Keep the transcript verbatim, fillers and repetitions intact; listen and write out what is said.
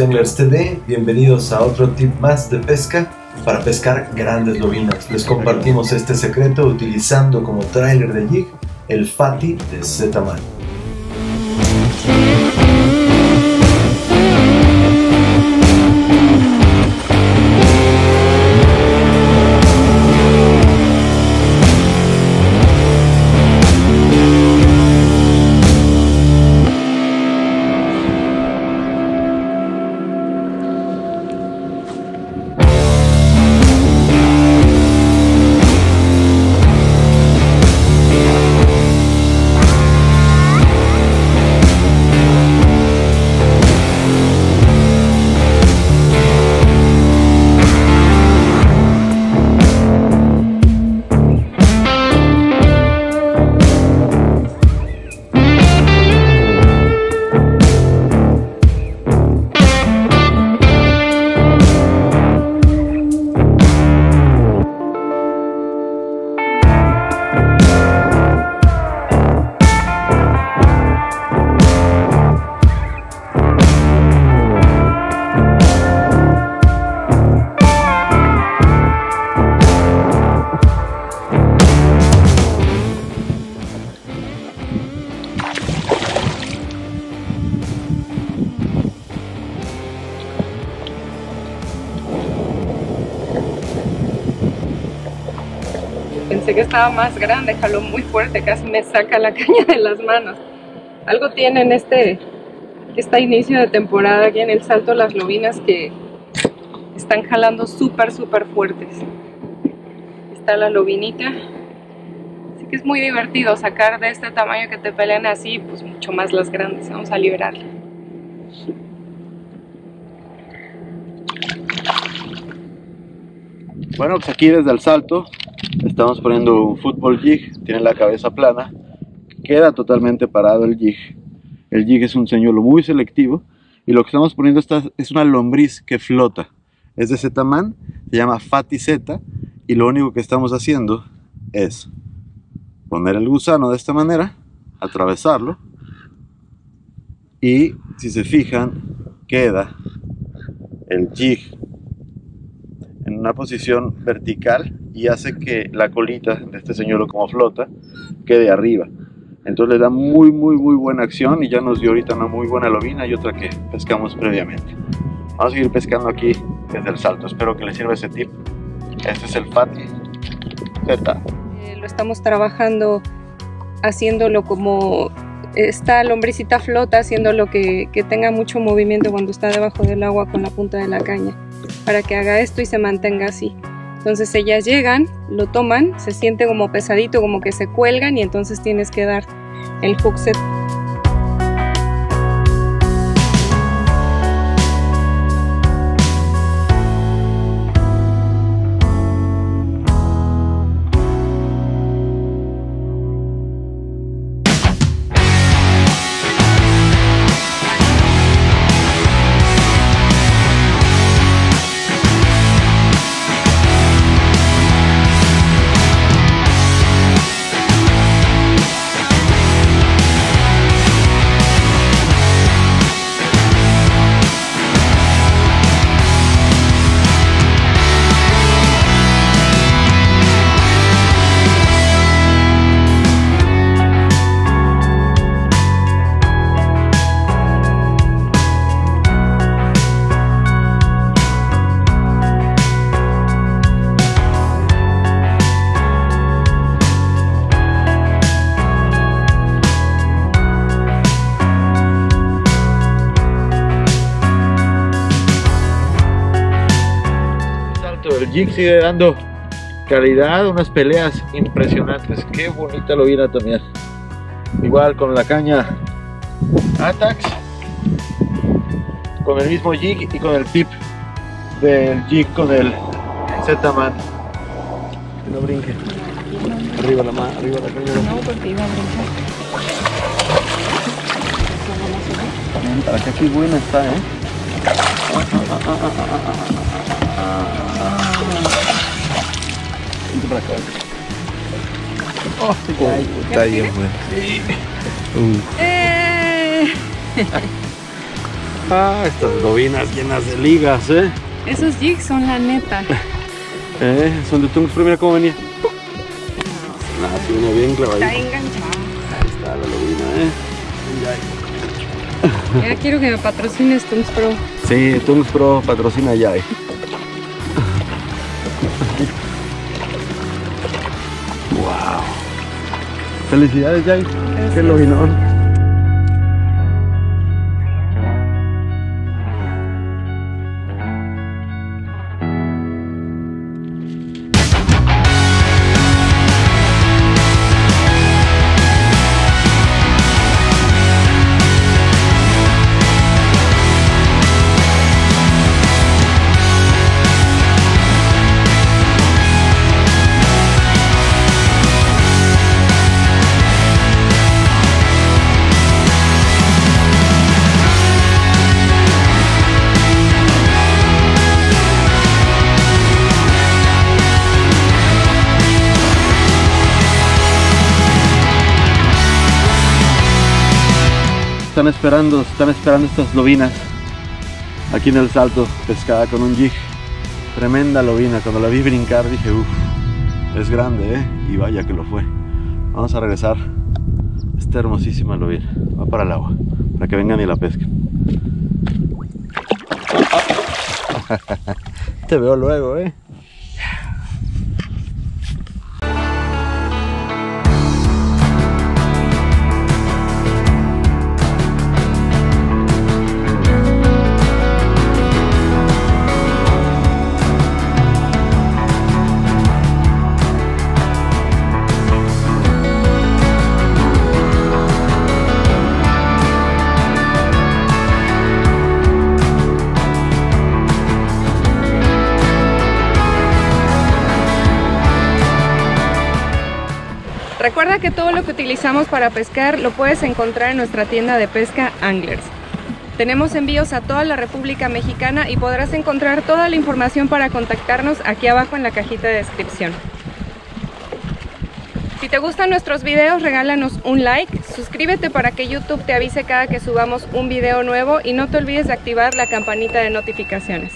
de Anglers T V, bienvenidos a otro tip más de pesca para pescar grandes lobinas. Les compartimos este secreto utilizando como tráiler de jig el Fatty de Z-Man. Pensé que estaba más grande, jaló muy fuerte, casi me saca la caña de las manos. Algo tienen este, este inicio de temporada aquí en el Salto las lobinas que están jalando súper, súper fuertes. Está la lobinita. Así que es muy divertido sacar de este tamaño que te pelean así, pues mucho más las grandes. Vamos a liberarla. Bueno, pues aquí desde el Salto estamos poniendo un fútbol jig, tiene la cabeza plana, queda totalmente parado el jig. El jig es un señuelo muy selectivo y lo que estamos poniendo esta es una lombriz que flota. Es de Z-Man, se llama FattyZ y lo único que estamos haciendo es poner el gusano de esta manera, atravesarlo y si se fijan queda el jig en una posición vertical y hace que la colita de este señuelo como flota quede arriba. Entonces le da muy muy muy buena acción y ya nos dio ahorita una muy buena lobina y otra que pescamos previamente. Vamos a seguir pescando aquí desde el Salto, espero que les sirva ese tip. Este es el FattyZ. Eh, lo estamos trabajando haciéndolo como esta lombricita flota, haciéndolo que, que tenga mucho movimiento cuando está debajo del agua con la punta de la caña, para que haga esto y se mantenga así. Entonces ellas llegan, lo toman, se siente como pesadito, como que se cuelgan y entonces tienes que dar el hook set. El jig sigue dando calidad, unas peleas impresionantes. Qué bonita lobina también. Igual con la caña Atax, con el mismo jig y con el tip del jig con el Z-Man. Que no brinque. Arriba la mano, arriba la caña. No, porque iba a brincar. Para que aquí buena está, ¿eh? Ah, ah, ah, ah, ah, ah, ah. Vente para acá. Oh, oh, está bien, güey. Sí. Uh. Eh. Ah, estas bobinas llenas de ligas, ¿eh? Esos jigs son la neta. Eh, son de Tungs Pro, mira cómo venía. No, nada, sí viene bien clavadito. Está enganchado. Ahí está la lobina, ¿eh? Ya quiero que me patrocines Tungs Pro. Sí, Tungs Pro patrocina ya, ¿eh? Wow. Felicidades, Jai. Qué lobinón. Están esperando, están esperando estas lobinas aquí en el salto, pescada con un jig. Tremenda lobina, cuando la vi brincar dije uff, es grande, ¿eh? Y vaya que lo fue. Vamos a regresar. Esta hermosísima lobina va para el agua, para que vengan y la pesquen. Te veo luego, ¿eh? Recuerda que todo lo que utilizamos para pescar lo puedes encontrar en nuestra tienda de pesca Anglers. Tenemos envíos a toda la República Mexicana y podrás encontrar toda la información para contactarnos aquí abajo en la cajita de descripción. Si te gustan nuestros videos, regálanos un like, suscríbete para que YouTube te avise cada que subamos un video nuevo y no te olvides de activar la campanita de notificaciones.